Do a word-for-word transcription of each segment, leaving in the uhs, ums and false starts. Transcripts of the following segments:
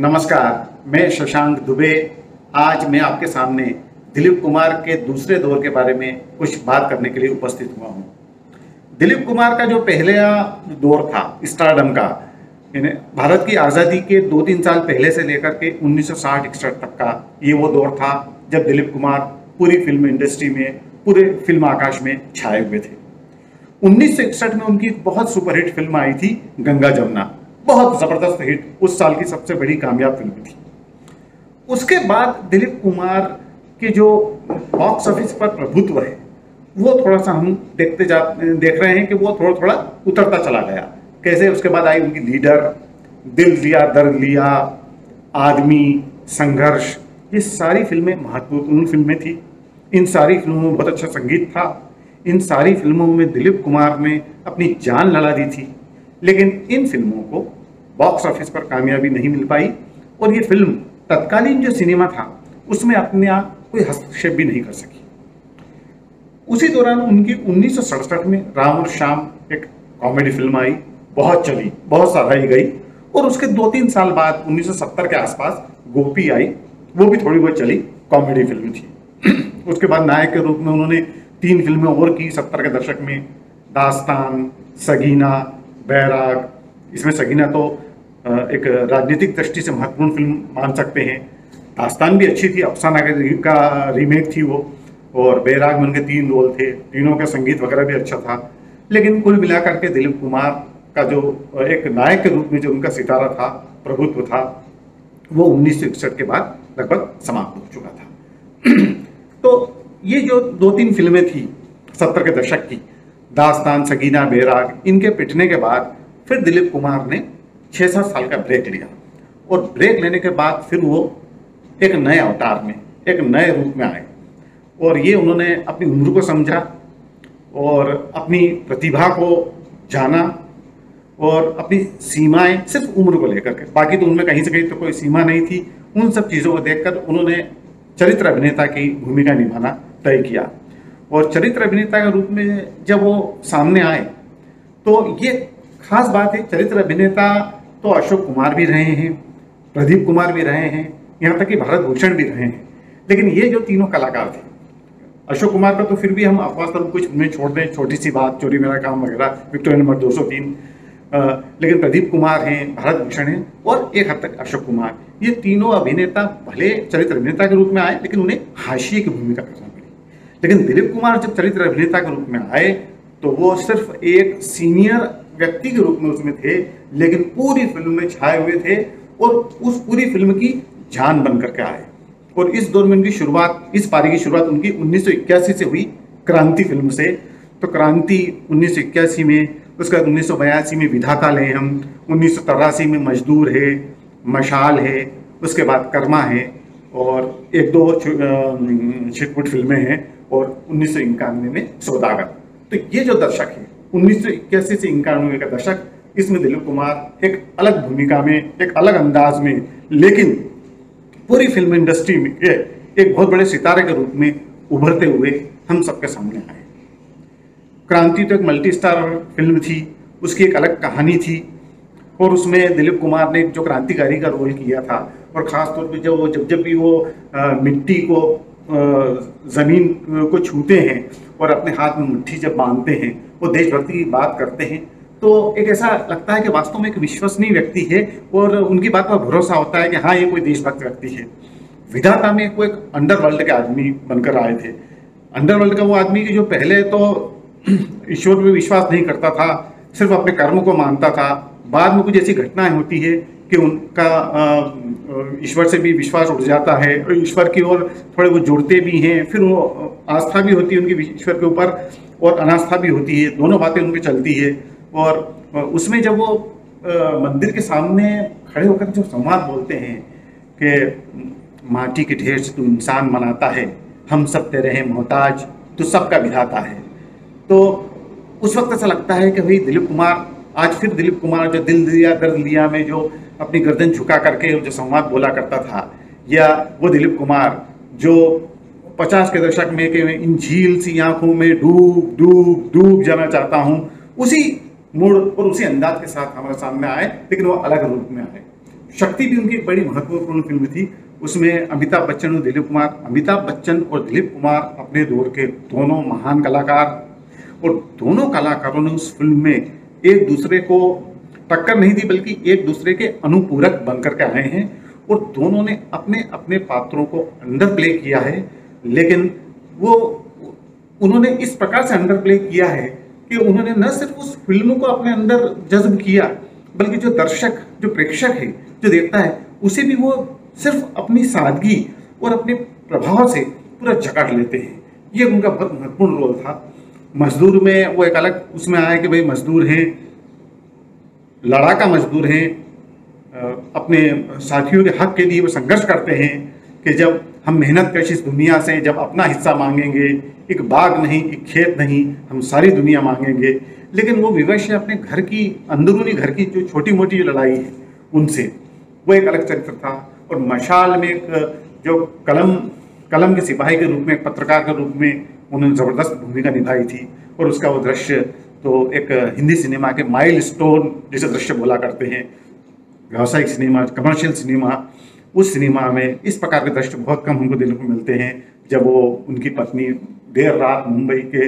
नमस्कार, मैं शशांक दुबे। आज मैं आपके सामने दिलीप कुमार के दूसरे दौर के बारे में कुछ बात करने के लिए उपस्थित हुआ हूँ। दिलीप कुमार का जो पहला दौर था स्टारडम का, भारत की आज़ादी के दो तीन साल पहले से लेकर के उन्नीस सौ साठ इकसठ तक का, ये वो दौर था जब दिलीप कुमार पूरी फिल्म इंडस्ट्री में, पूरे फिल्म आकाश में छाए हुए थे। उन्नीस सौ इकसठ में उनकी बहुत सुपरहिट फिल्म आई थी गंगा जमुना, बहुत जबरदस्त हिट, उस साल की सबसे बड़ी कामयाब फिल्म थी। उसके बाद दिलीप कुमार के जो बॉक्स ऑफिस पर प्रभुत्व है वो थोड़ा सा हम देखते जा देख रहे हैं कि वो थोड़ा थोड़ा उतरता चला गया। कैसे? उसके बाद आई उनकी लीडर, दिल लिया, दर लिया, आदमी, संघर्ष, ये सारी फिल्में महत्वपूर्ण फिल्में थी। इन सारी फिल्मों में बहुत अच्छा संगीत था। इन सारी फिल्मों में दिलीप कुमार ने अपनी जान लगा दी थी, लेकिन इन फिल्मों को बॉक्स ऑफिस पर कामयाबी नहीं मिल पाई और ये फिल्म तत्कालीन जो सिनेमा था उसमें अपने आप कोई हस्तक्षेप भी नहीं कर सकी। उसी दौरान उनकी उन्नीस सौ सड़सठ में राम और शाम एक कॉमेडी फिल्म आई, बहुत चली, बहुत सराही गई और उसके दो तीन साल बाद उन्नीस सौ सत्तर के आसपास गोपी आई, वो भी थोड़ी बहुत चली, कॉमेडी फिल्म थी। उसके बाद नायक के रूप में उन्होंने तीन फिल्में और की सत्तर के दशक में, दास्तान, सगीना, बैराग। इसमें सगीना तो एक राजनीतिक दृष्टि से महत्वपूर्ण फिल्म मान सकते हैं। दास्तान भी अच्छी थी, अफसाना का रीमेक थी वो, और बैराग में उनके तीन रोल थे, तीनों का संगीत वगैरह भी अच्छा था। लेकिन कुल मिलाकर के दिलीप कुमार का जो एक नायक के रूप में जो उनका सितारा था, प्रभुत्व था, वो उन्नीस सौ इकसठ के बाद लगभग समाप्त हो चुका था। तो ये जो दो तीन फिल्में थी सत्तर के दशक की, दास्तान, सगीना, बैराग, इनके पिटने के बाद फिर दिलीप कुमार ने छः सात साल का ब्रेक लिया और ब्रेक लेने के बाद फिर वो एक नए अवतार में, एक नए रूप में आए और ये उन्होंने अपनी उम्र को समझा और अपनी प्रतिभा को जाना और अपनी सीमाएं सिर्फ उम्र को लेकर के, बाकी तो उनमें कहीं से कहीं तो कोई सीमा नहीं थी, उन सब चीज़ों को देखकर उन्होंने चरित्र अभिनेता की भूमिका निभाना तय किया। और चरित्र अभिनेता के रूप में जब वो सामने आए तो ये खास बात है, चरित्र अभिनेता तो अशोक कुमार भी रहे हैं, प्रदीप कुमार भी रहे हैं, यहाँ तक कि भारत भूषण भी रहे हैं, लेकिन ये जो तीनों कलाकार थे, अशोक कुमार का तो फिर भी हम अफवाह सब कुछ में छोड़ दें, छोटी सी बात, चोरी मेरा काम वगैरह, विक्टोरिया नंबर दो सौ तीन, लेकिन प्रदीप कुमार हैं, भारत भूषण हैं और एक हद तक अशोक कुमार, ये तीनों अभिनेता भले चरित्र अभिनेता के रूप में आए लेकिन उन्हें हाशिए की भूमिका करना पड़ी। लेकिन दिलीप कुमार जब चरित्र अभिनेता के रूप में आए तो वो सिर्फ एक सीनियर व्यक्ति के रूप में उसमें थे, लेकिन पूरी फिल्म में छाए हुए थे और उस पूरी फिल्म की जान बन करके आए। और इस दौर में उनकी शुरुआत, इस पारी की शुरुआत उनकी उन्नीस सौ इक्यासी से हुई, क्रांति फिल्म से। तो क्रांति उन्नीस सौ इक्यासी में, उसके बाद उन्नीस सौ बयासी में विधाता लें हम, उन्नीस सौ तिरासी में मजदूर है, मशाल है, उसके बाद कर्मा है और एक दो छिटपुट फिल्में हैं और उन्नीस सौ इक्यानवे में सौदागर। तो ये जो दशक है उन्नीस सौ इक्यासी से इक्यानवे का दशक, इसमें दिलीप कुमार एक अलग भूमिका में, एक अलग अंदाज में, लेकिन पूरी फिल्म इंडस्ट्री में एक बहुत बड़े सितारे के रूप में उभरते हुए हम सबके सामने आए। क्रांति तो एक मल्टी स्टार फिल्म थी, उसकी एक अलग कहानी थी और उसमें दिलीप कुमार ने जो क्रांतिकारी का रोल किया था और ख़ासतौर पर जब वो जब जब भी वो आ, मिट्टी को ज़मीन को छूते हैं और अपने हाथ में मुट्ठी जब बांधते हैं, वो देशभक्ति की बात करते हैं, तो एक ऐसा लगता है कि वास्तव में एक विश्वसनीय व्यक्ति है और उनकी बात पर भरोसा होता है कि हाँ ये कोई देशभक्त व्यक्ति है। विधाता में कोई एक अंडरवर्ल्ड के आदमी बनकर आए थे, अंडरवर्ल्ड का वो आदमी कि जो पहले तो ईश्वर पर विश्वास नहीं करता था, सिर्फ अपने कर्म को मानता था, बाद में कुछ ऐसी घटनाएँ होती है कि उनका ईश्वर से भी विश्वास उठ जाता है और ईश्वर की ओर थोड़े वो जुड़ते भी हैं, फिर वो आस्था भी होती है उनकी ईश्वर के ऊपर और अनास्था भी होती है, दोनों बातें उनकी चलती है। और उसमें जब वो मंदिर के सामने खड़े होकर जो संवाद बोलते हैं कि माटी के ढेर से तू इंसान बनाता है, हम सब तेरे हैं मोहताज, तू सबका विधाता है, तो उस वक्त ऐसा लगता है कि भाई दिलीप कुमार, आज फिर दिलीप कुमार जो दिल लिया दर लिया में जो अपनी गर्दन झुका करके जो संवाद बोला करता था, या वो दिलीप कुमार जो पचास के दशक में कि इन झील सी आंखों में डूब डूब डूब जाना चाहता हूँ, उसी मूड और उसी अंदाज के साथ हमारे सामने आए, लेकिन वो अलग रूप में आए। शक्ति भी उनकी एक बड़ी महत्वपूर्ण फिल्म थी। उसमें अमिताभ बच्चन और दिलीप कुमार, अमिताभ बच्चन और दिलीप कुमार अपने दौर के दोनों महान कलाकार, और दोनों कलाकारों ने उस फिल्म में एक दूसरे को टक्कर नहीं दी बल्कि एक दूसरे के अनुपूरक बनकर के आए हैं, और दोनों ने अपने अपने पात्रों को अंडर प्ले किया है। लेकिन वो उन्होंने इस प्रकार से अंडर प्ले किया है कि उन्होंने न सिर्फ उस फिल्म को अपने अंदर जज्ब किया बल्कि जो दर्शक, जो प्रेक्षक है, जो देखता है, उसे भी वो सिर्फ अपनी सादगी और अपने प्रभाव से पूरा जकड़ लेते हैं। ये उनका बहुत महत्वपूर्ण रोल था। मजदूर में वो एक अलग उसमें आया कि भाई मजदूर हैं, लड़ाका मजदूर हैं, अपने साथियों के हक के लिए वो संघर्ष करते हैं कि जब हम मेहनत कश इस दुनिया से जब अपना हिस्सा मांगेंगे, एक बाग नहीं, एक खेत नहीं, हम सारी दुनिया मांगेंगे। लेकिन वो विवश है अपने घर की, अंदरूनी घर की जो छोटी मोटी लड़ाई है उनसे, वो एक अलग चरित्र था। और मशाल में एक जो कलम कलम के सिपाही के रूप में, एक पत्रकार के रूप में उन्होंने ज़बरदस्त भूमिका निभाई थी, और उसका वो दृश्य तो एक हिंदी सिनेमा के माइल स्टोन जैसे दृश्य बोला करते हैं। व्यावसायिक सिनेमा, कमर्शियल सिनेमा, उस सिनेमा में इस प्रकार के दृश्य बहुत कम हमको देखने को मिलते हैं। जब वो उनकी पत्नी देर रात मुंबई के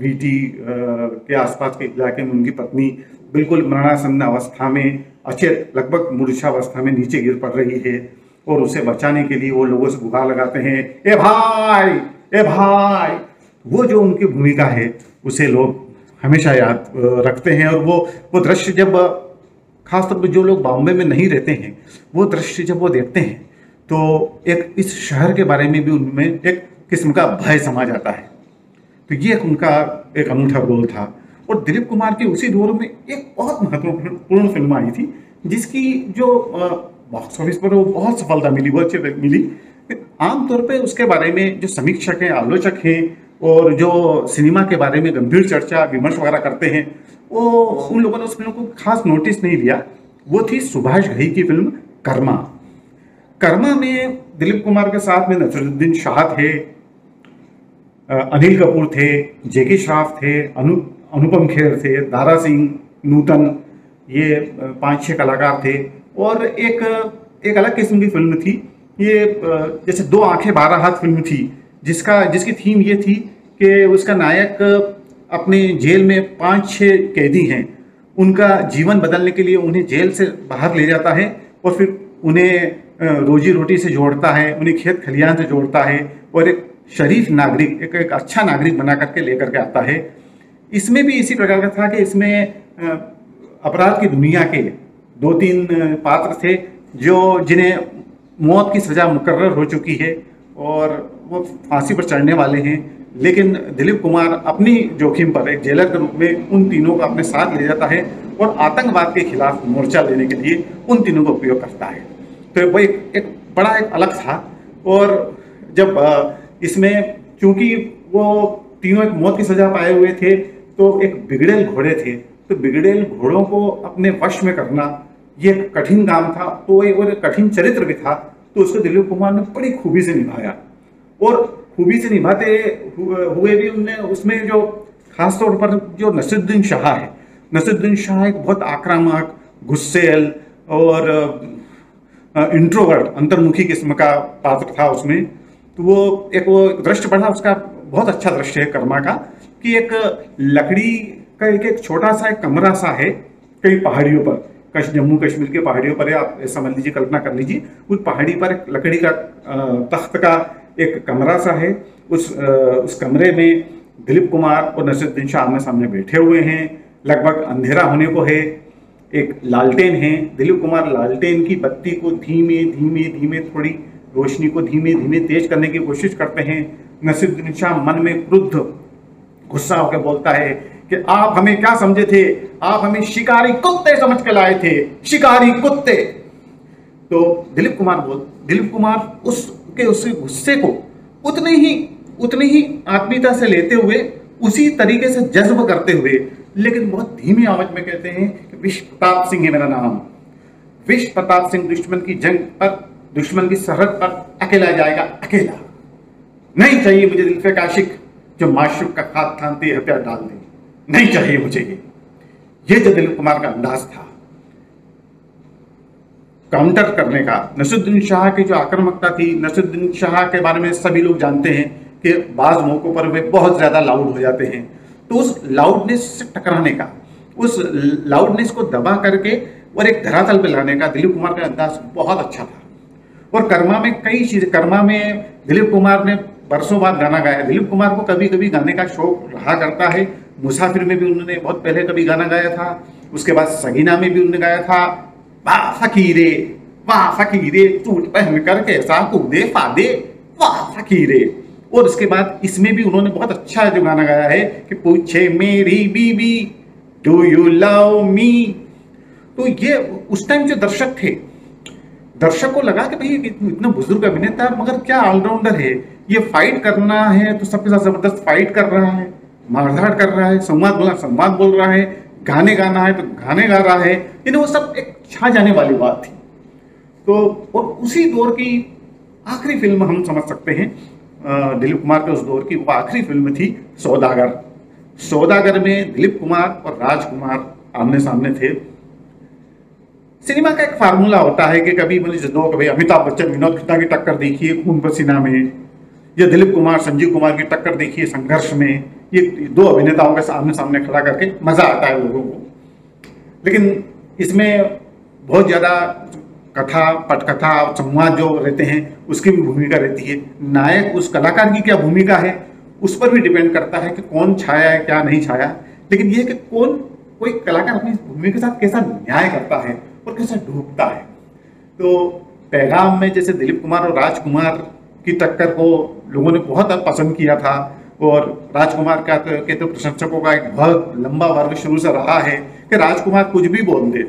वीटी के आसपास के इलाके में उनकी पत्नी बिल्कुल मरणासन्न अवस्था में, अचेत, लगभग मूर्छावस्था में नीचे गिर पड़ रही है, और उसे बचाने के लिए वो लोगों से गुहार लगाते हैं, ए भाई, ए भाई। वो जो उनकी भूमिका है उसे लोग हमेशा याद रखते हैं। और वो वो दृश्य जब, खासतौर पर जो लोग बॉम्बे में नहीं रहते हैं, वो दृश्य जब वो देखते हैं तो एक इस शहर के बारे में भी उनमें एक किस्म का भय समा जाता है। तो ये उनका एक अनूठा रोल था। और दिलीप कुमार के उसी दौर में एक बहुत महत्वपूर्ण फिल्म आई थी जिसकी जो बॉक्स ऑफिस पर वो बहुत सफलता मिली, बहुत अच्छी मिली। आमतौर पर उसके बारे में जो समीक्षक हैं, आलोचक हैं, और जो सिनेमा के बारे में गंभीर चर्चा विमर्श वगैरह करते हैं, वो उन लोगों ने उस फिल्म को खास नोटिस नहीं दिया। वो थी सुभाष घई की फिल्म कर्मा। कर्मा में दिलीप कुमार के साथ में नसीरुद्दीन शाह थे, अनिल कपूर थे, जैकी श्राफ थे, अनु अनुपम खेर थे, दारा सिंह, नूतन, ये पांच छह कलाकार थे। और एक एक अलग किस्म की फिल्म थी ये, जैसे दो आंखें बारह हाथ फिल्म थी, जिसका जिसकी थीम ये थी कि उसका नायक अपने जेल में पाँच छः कैदी हैं, उनका जीवन बदलने के लिए उन्हें जेल से बाहर ले जाता है और फिर उन्हें रोजी रोटी से जोड़ता है, उन्हें खेत खलिहान से जोड़ता है, और एक शरीफ नागरिक, एक एक अच्छा नागरिक बना करके लेकर के आता है। इसमें भी इसी प्रकार का था कि इसमें अपराध की दुनिया के दो तीन पात्र थे जो जिन्हें मौत की सज़ा मुकर्रर हो चुकी है और वो फांसी पर चढ़ने वाले हैं, लेकिन दिलीप कुमार अपनी जोखिम पर एक जेलर के रूप में उन तीनों को अपने साथ ले जाता है और आतंकवाद के खिलाफ मोर्चा लेने के लिए उन तीनों का उपयोग करता है। तो वो एक, एक बड़ा एक अलग था। और जब इसमें चूंकि वो तीनों एक मौत की सजा पाए हुए थे तो एक बिगड़ेल घोड़े थे, तो बिगड़ेल घोड़ों को अपने वश में करना ये एक कठिन काम था, तो वो एक कठिन चरित्र भी था, तो उसको दिलीप कुमार ने बड़ी खूबी से निभाया। और खूबी से निभाते हुए भी उनने उसमें जो खासतौर पर जो नसीरुद्दीन शाह है, नसीरुद्दीन शाह एक बहुत आक्रामक, गुस्सेल और इंट्रोवर्ट, अंतर्मुखी किस्म का पात्र था उसमें। तो वो एक वो दृश्य पड़ा, उसका बहुत अच्छा दृश्य है कर्मा का, कि एक लकड़ी का एक एक छोटा सा एक कमरा सा है कई पहाड़ियों पर, कश जम्मू कश्मीर के पहाड़ियों पर, आप समझ लीजिए, कल्पना कर लीजिए, उस पहाड़ी पर एक लकड़ी का तख्त का एक कमरा सा है। उस उस कमरे में दिलीप कुमार और नसीरुद्दीन शाह आमने सामने बैठे हुए हैं, लगभग अंधेरा होने को है, एक लालटेन है, दिलीप कुमार लालटेन की बत्ती को धीमे धीमे धीमे थोड़ी रोशनी को धीमे धीमे तेज करने की कोशिश करते हैं। नसीरुद्दीन शाह मन में क्रुद्ध, गुस्सा होकर बोलता है कि आप हमें क्या समझे थे, आप हमें शिकारी कुत्ते समझ के लाए थे, शिकारी कुत्ते। तो दिलीप कुमार बोल दिलीप कुमार उस के उस गुस्से को उतने ही उतनी ही आत्मीयता से लेते हुए, उसी तरीके से जज्ब करते हुए, लेकिन बहुत धीमी आवाज में कहते हैं कि विश्व प्रताप सिंह है मेरा नाम, विश्व प्रताप सिंह दुश्मन की जंग पर, दुश्मन की सरहद पर अकेला जाएगा, अकेला नहीं चाहिए मुझे दिल का आशिक जो माशूक का खाद खानते हथियार डाल दे, नहीं चाहिए मुझे ये। ये जो दिलीप कुमार का अंदाज था, काउंटर करने का। नसीरुद्दीन शाह की जो आक्रामकता थी, नसीरुद्दीन शाह के बारे में सभी लोग जानते हैं कि बाज़ मौक़ों पर वे बहुत ज़्यादा लाउड हो जाते हैं, तो उस लाउडनेस से टकराने का, उस लाउडनेस को दबा करके और एक धरातल पर लाने का दिलीप कुमार का अंदाज बहुत अच्छा था। और कर्मा में कई चीज़, कर्मा में दिलीप कुमार ने बरसों बाद गाना गाया। दिलीप कुमार को कभी कभी गाने का शौक रहा करता है। मुसाफिर में भी उन्होंने बहुत पहले कभी गाना गाया था, उसके बाद सगीना में भी उन्होंने गाया था। वाह फकीरे वाह फकीरे चूट पहन कर कैसा कूदे फादे वाह फकीरे। और उसके बाद इसमें भी उन्होंने बहुत अच्छा जो गाना गाया है कि पूछे मेरी बीबी डू यू लव मी। तो ये उस टाइम जो दर्शक थे, दर्शक को लगा कि भाई इतना बुजुर्ग अभिनेता मगर क्या ऑलराउंडर है, ये फाइट करना है तो सबके साथ जबरदस्त फाइट कर रहा है, मारधाड़ कर रहा है, संवाद बोला संवाद बोल रहा है, गाने गाना है तो गाने गा रहा है। यानी वो सब एक छा जाने वाली बात थी। तो और उसी दौर की आखिरी फिल्म हम समझ सकते हैं दिलीप कुमार के उस दौर की, वो आखिरी फिल्म थी सौदागर। सौदागर में दिलीप कुमार और राजकुमार आमने सामने थे। सिनेमा का एक फार्मूला होता है कि कभी मुझे जदो कभी अमिताभ बच्चन विनोद खन्ना की टक्कर देखिए खून पसीना में, या दिलीप कुमार संजीव कुमार की टक्कर देखिए संघर्ष में। ये दो अभिनेताओं के सामने सामने खड़ा करके मज़ा आता है लोगों को। लेकिन इसमें बहुत ज़्यादा कथा पटकथा और संवाद जो रहते हैं उसकी भी भूमिका रहती है। नायक उस कलाकार की क्या भूमिका है उस पर भी डिपेंड करता है कि कौन छाया है क्या नहीं छाया। लेकिन यह कि कौन कोई कलाकार अपनी भूमिका के साथ कैसा न्याय करता है और कैसा डूबता है। तो पैगाम में जैसे दिलीप कुमार और राजकुमार की टक्कर को लोगों ने बहुत पसंद किया था, और राजकुमार का के तो प्रशंसकों का एक बहुत लंबा वर्ग शुरू से रहा है कि राजकुमार कुछ भी बोल दे,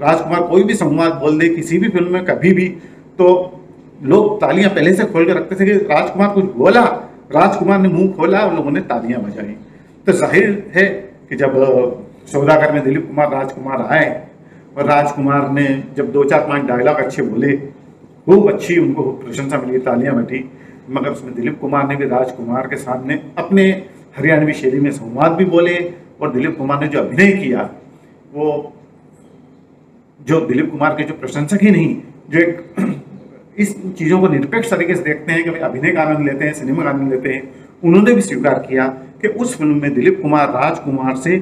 राजकुमार कोई भी संवाद बोल दे किसी भी फिल्म में कभी भी, तो लोग तालियां पहले से खोल कर रखते थे कि राजकुमार कुछ बोला, राजकुमार ने मुँह खोला और लोगों ने तालियां बजाई। तो जाहिर है कि जब सौदागर में दिलीप कुमार राजकुमार आए और राजकुमार ने जब दो चार पांच डायलॉग अच्छे बोले, खूब अच्छी उनको प्रशंसा मिली, तालियां बैठी, मगर उसमें दिलीप कुमार ने भी राजकुमार के सामने अपने हरियाणवी शैली में संवाद भी बोले। और दिलीप कुमार ने जो अभिनय किया वो जो दिलीप कुमार के जो प्रशंसक ही नहीं, जो एक इस चीज़ों को निरपेक्ष तरीके से देखते हैं कि भाई अभिनय का आनंद लेते हैं, सिनेमा का आनंद लेते हैं, उन्होंने भी स्वीकार किया कि उस फिल्म में दिलीप कुमार राजकुमार से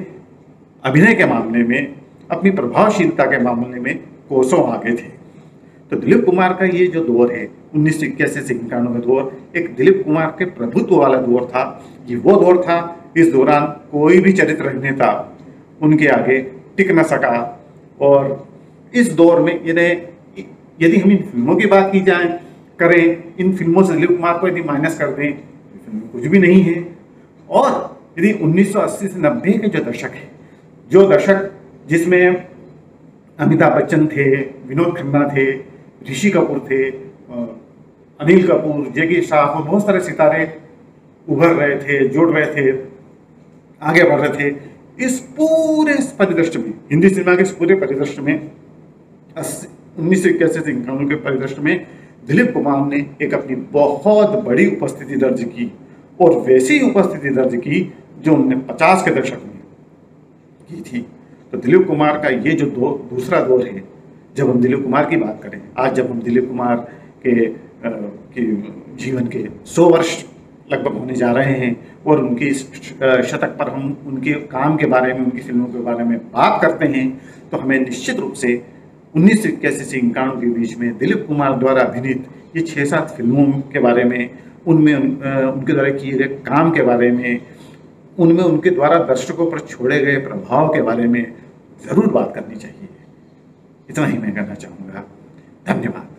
अभिनय के मामले में, अपनी प्रभावशीलता के मामले में कोसों आगे थे। तो दिलीप कुमार का ये जो दौर है उन्नीस सौ इक्यासी से इक्यानवे दौर एक दिलीप कुमार के प्रभुत्व वाला दौर था। ये वो दौर था, इस दौरान कोई भी चरित्र अभिनेता उनके आगे टिक न सका। और इस दौर में इन्हें, यदि हम इन फिल्मों की बात की जाए करें, इन फिल्मों से दिलीप कुमार को यदि माइनस कर दें तो फिल्म कुछ भी नहीं है। और यदि उन्नीस सौ अस्सी से नब्बे के जो दशक है, जो दशक जिसमें अमिताभ बच्चन थे, विनोद खन्ना थे, ऋषि कपूर थे, अनिल कपूर, जैकी श्राफ और बहुत सारे सितारे उभर रहे थे, जुड़ रहे थे, आगे बढ़ रहे थे, इस पूरे परिदृश्य में, हिंदी सिनेमा के इस पूरे परिदृश्य में, उन्नीस सौ इक्यासी से इक्यानवे के परिदृश्य में दिलीप कुमार ने एक अपनी बहुत बड़ी उपस्थिति दर्ज की। और वैसी उपस्थिति दर्ज की जो उनने पचास के दशक में की थी। तो दिलीप कुमार का ये जो दो दूसरा दौर है, जब हम दिलीप कुमार की बात करें, आज जब हम दिलीप कुमार के आ, के जीवन के सौ वर्ष लगभग होने जा रहे हैं और उनके इस शतक पर हम उनके काम के बारे में, उनकी फिल्मों के बारे में बात करते हैं, तो हमें निश्चित रूप से उन्नीस सौ इक्यासी से इक्यानवे के बीच में दिलीप कुमार द्वारा अभिनीत ये छः सात फिल्मों के बारे में, उनमें उन, उनके द्वारा किए गए काम के बारे में, उनमें उनके द्वारा दर्शकों पर छोड़े गए प्रभाव के बारे में ज़रूर बात करनी चाहिए। इतना ही मैं कहना चाहूँगा। धन्यवाद।